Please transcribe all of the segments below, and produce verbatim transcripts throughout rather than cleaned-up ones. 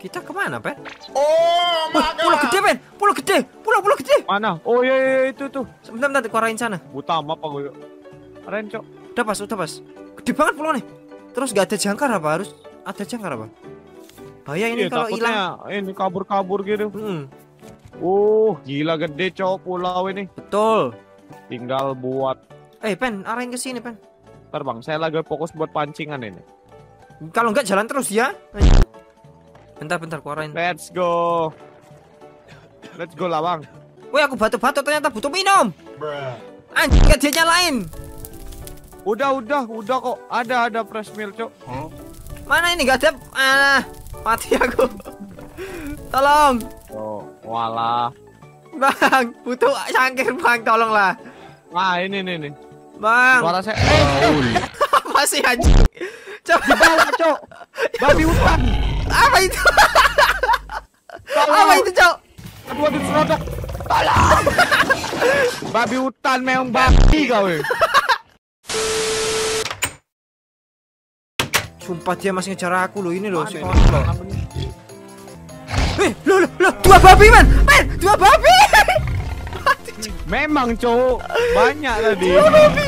Kita kemana, Pen? Oh, wah, pulau gede, Pen. Pulau gede. Pulau pulau gede. Mana? Oh iya, iya itu tuh. Sebentar, nanti kuarain sana. Buta apa gue? Keren, Cok. Udah pas, udah pas. Gede banget pulau nih. Terus gak ada jangkar apa? Harus ada jangkar apa? Bahaya ini kalau hilang. Ini kabur-kabur gitu. Hmm. Oh, gila gede, Cok, pulau ini. Betul. Tinggal buat. Eh, Pen, arahin ke sini, Pen. Ntar Bang, saya lagi fokus buat pancingan ini. Kalau enggak jalan terus ya. Bentar-bentar kuarain. Let's go. Let's go lah, Bang. Woi, aku batuk-batuk ternyata butuh minum. Anjing, gak dia nyalain. Udah, udah, udah kok. Ada ada fresh meal, Cok. Huh? Mana ini gak ada? Ah, mati aku. Tolong. Oh, walah. Bang, butuh cangkir, Bang, tolonglah. Wah, ini nih nih. Bang. Suara saya. Eh, masih anjing. Coba balik, Cok. Babi hutan. Apa itu? Apa itu, Cok? Aduh, aduh, serodok. Tolong. Babi hutan memang babi kau. Sumpah dia masih ngejar aku loh, ini loh si kawan loh. Eh, loh, loh, dua babi, man. Man, dua babi. Memang, Cok. Banyak tadi. Dua babi.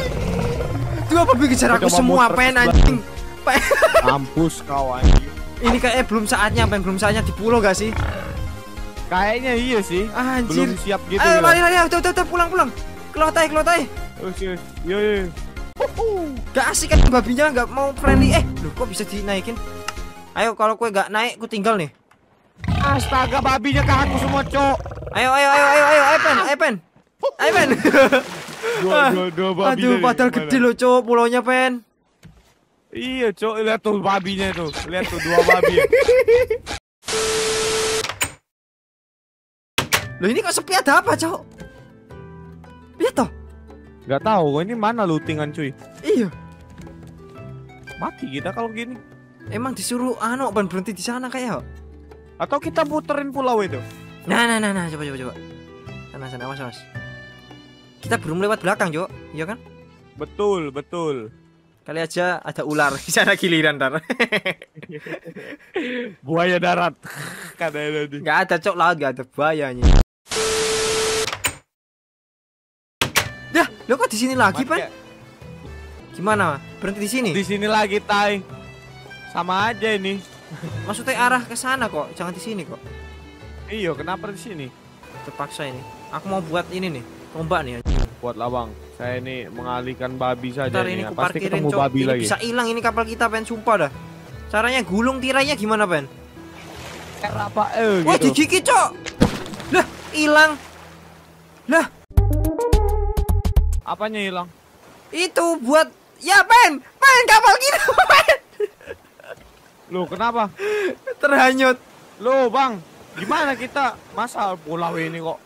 Dua babi kejar aku semua, Pen, anjing. Kampus kau anjing. Ini kayaknya belum saatnya, Pen, belum saatnya di pulau gak sih? Kayaknya iya sih. Anjir. Belum siap gitu. Ayo, mari, mari, udah, udah, pulang-pulang. Kelotai, kelotai. Oke, yo yo. Gak asik kan babinya, gak mau friendly. Eh, loh kok bisa dinaikin? Ayo, kalau kue gak naik, ku tinggal nih. Astaga, babinya ke aku semua, Cok. Ayo, ayo, ayo, ayo, ayo, ayo, Pen, ayo, Pen. Ayo, Pen. Aduh, padahal gede loh, Cok, pulaunya, Pen. Iya, Cok, lihat tuh babinya tuh. Lihat tuh dua babi. Loh, ini kok sepi, ada apa, Cok? Lihat toh. Gak tahu, ini mana lootingan, cuy. Iya. Mati kita kalau gini. Emang disuruh ano, Ban, berhenti di sana kayak. Atau kita puterin pulau itu. Nah, nah, nah, nah, coba coba coba. Sana sana, awas, awas. Kita belum lewat belakang, Cok. Iya kan? Betul, betul. Kali aja ada ular di sana giliran ntar. Buaya darat. Katanya tadi. Gak ada, Cok, laut gak ada buayanya. Dah, lo kok di sini lagi, Pan? Gimana? Berhenti di sini? Di sini lagi, Tai. Sama aja ini. Maksudnya arah ke sana kok, jangan di sini kok. Iyo, kenapa di sini? Terpaksa ini. Aku mau buat ini nih, tombak nih. Buat lawang. Saya ini mengalihkan babi saja. Bentar, ini ya. Pasti ketemu babi ini lagi. Bisa hilang ini kapal kita, Pen, sumpah dah. Caranya gulung tirainya gimana, Pen? Apa? Eh, wah, gitu. Digigit, Cok. Lah, hilang. Lah. Apanya hilang? Itu buat ya, Pen. Pen, kapal kita, Pen. Loh, kenapa? Terhanyut. Loh, Bang. Gimana kita? Masa pulau ini kok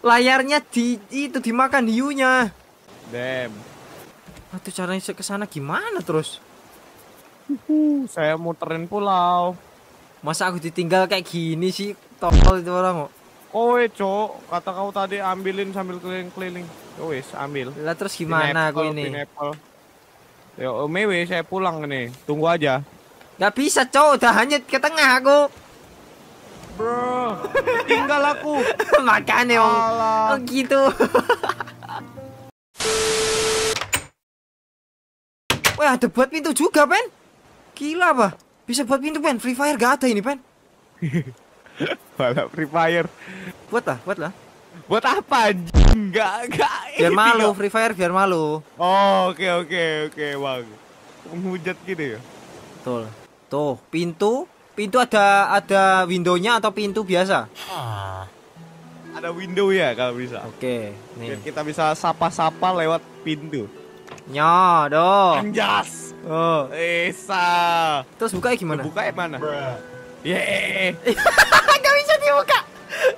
layarnya di itu dimakan hiunya. Dem. Aduh, caranya ke sana gimana terus? Uhuh, saya muterin pulau. Masa aku ditinggal kayak gini sih, tolol itu orang kok. Oh, eh, Cok, kata kau tadi ambilin sambil keliling-keliling. Yo wes, ambil. Lah terus gimana aku ini? Yo, mewe saya pulang nih. Tunggu aja. Gak bisa, Cok, udah hanyut ke tengah aku. Bro, tinggal aku. Makanya om. Oh, gitu. Wah, ada buat pintu juga, Pen. Gila, Pak. Bisa buat pintu, Pen. Free Fire gak ada ini, Pen. Malah Free Fire. Buat lah, buat lah. Buat apa, anjing? Gak, gak. Biar malu, Free Fire biar malu. Oh, oke, oke, oke, Bang. Menghujat gitu ya? Betul. Tuh, pintu. Pintu ada ada windownya atau pintu biasa? Ah, ada window ya kalau bisa. Oke, nih. Biar kita bisa sapa-sapa lewat pintu. Nyo, do. Anjas. Oh, Esa. Terus bukanya gimana? Bukanya mana? Ye. Gak bisa dibuka.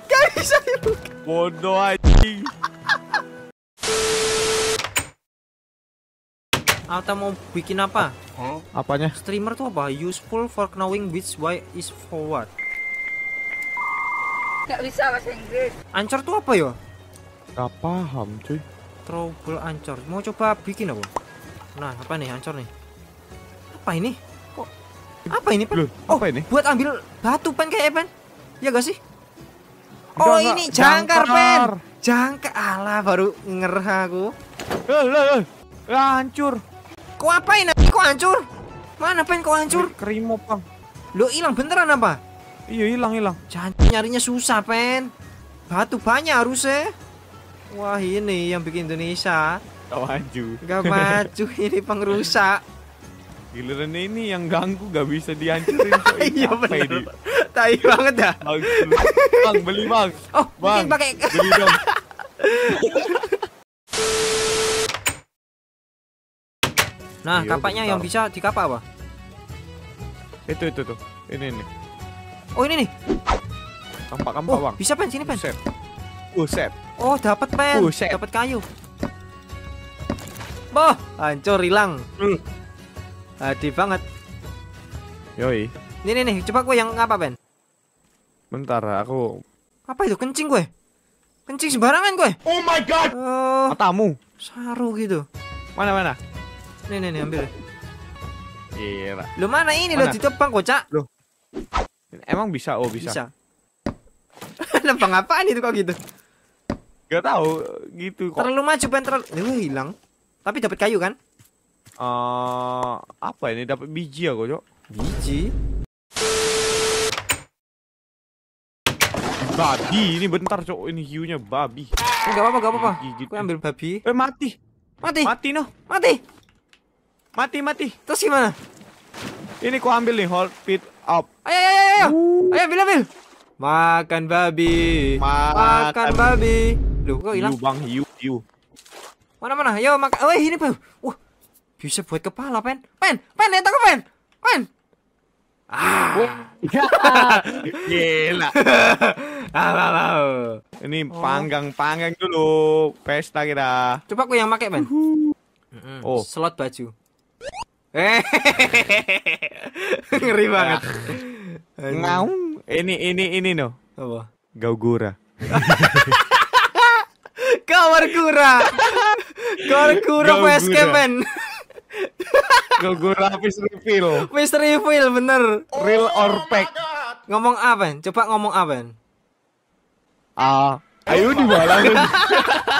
Gak bisa dibuka. Bodoh anjing. Atau mau bikin apa? Huh? Apanya? Streamer tuh apa? Useful for knowing which way is forward. Gak bisa bahasa Inggris. Ancor tuh apa ya? Gak paham, cuy. Trouble ancor. Mau coba bikin apa? Nah, apa nih ancor nih? Apa ini? Kok Apa ini, Pan? Loh, oh, apa ini? Buat ambil batu, Pan, kayak Pan. Ya gak sih? Enggak, oh, enggak. Ini jangkar, Pan. Jangkar. Alah, baru ngerah aku. Loh, loh, loh. Hancur. Kok apain? Kok hancur? Mana, Pan? Kok hancur? Kerimo, Pan. Loh, hilang beneran apa? Iya, hilang, hilang. Jangan nyarinya susah, Pan. Batu banyak harusnya. Wah, ini yang bikin Indonesia gak maju. Gak maju, ini pengrusak. Giliran ini yang ganggu gak bisa dihancurin. Iya bener. Tai banget dah. Bang, beli bang. Oh, bang, pakai. Beli dong. Nah, yo, kapaknya bentar. Yang bisa dikapak apa? Itu, itu, tuh. Ini, ini. Oh, ini nih. Kampak-kampak, oh, bang. Bisa, Pen, sini, Pen. Buset. Buset. Oh, dapat, Pen. Buset. Dapat kayu. Boh, hancur, hilang. Mm. Hadi banget. Yoi. Nih, nih, nih. Coba gue yang apa, Pen? Bentar, aku... Apa itu? Kencing gue? Kencing sembarangan gue? Oh my god! Uh, Matamu. Saru gitu. Mana, mana? Nih, nih, nih, ambil. Iya, Pak. Lu mana ini? Mana? Lo ditebang, kocak. Loh. Emang bisa? Oh, bisa. Bisa. Lempang apaan itu kok gitu? Gak tahu gitu kok. Terlalu maju, Pen, terlalu. Wih, hilang. Tapi dapat kayu kan? Eh, apa ini? Dapat biji ya, Cok. Biji. Babi, ini bentar, Cok. Ini hiunya babi. Enggak apa-apa, enggak apa-apa. Gue ambil babi. Eh, mati. Mati. Mati noh. Mati. Mati, mati. Terus gimana? Ini ku ambil nih, hold it up. Ayo, ayo, ayo, ayo. Ayo, ambil, ambil. Makan babi, makan, makan babi. Loh, kok hilang? Hiu, bang, hiu, hiu. Mana, mana? Yo, makan. Wih, ini, Pen. Wah, bisa buat kepala, Pen. Pen, Pen, lihat aku, Pen. Pen. Ah. Gila. Ini panggang-panggang dulu. Pesta kita. Coba aku yang pakai, Pen. Oh, slot baju. Ngeri banget. Ngaung. Ini, ini, ini, no. Apa? Gaugura. Kamar kura. Kamar kura P S K, men. Gaugura habis refill. Habis refill, bener. Real or pack. Ngomong apa? Coba ngomong apa? Ah, ayo dibalang.